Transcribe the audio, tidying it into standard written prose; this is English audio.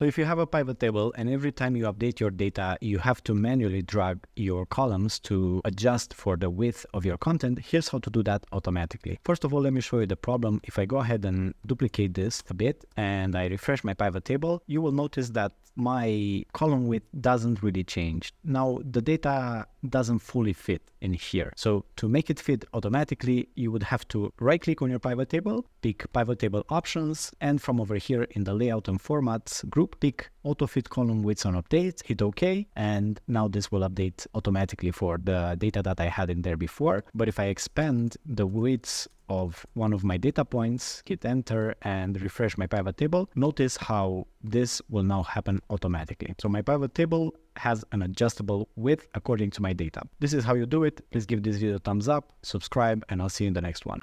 So if you have a pivot table and every time you update your data, you have to manually drag your columns to adjust for the width of your content, here's how to do that automatically. First of all, let me show you the problem. If I go ahead and duplicate this a bit and I refresh my pivot table, you will notice that my column width doesn't really change. Now, the data doesn't fully fit in here. So to make it fit automatically, you would have to right click on your pivot table, pick pivot table options, and from over here in the layout and formats group, pick auto fit column widths on update, hit OK, and now this will update automatically for the data that I had in there before. But if I expand the widths of one of my data points, hit enter and refresh my pivot table, notice how this will now happen automatically. So my pivot table has an adjustable width according to my data. This is how you do it. Please give this video a thumbs up, subscribe, and I'll see you in the next one.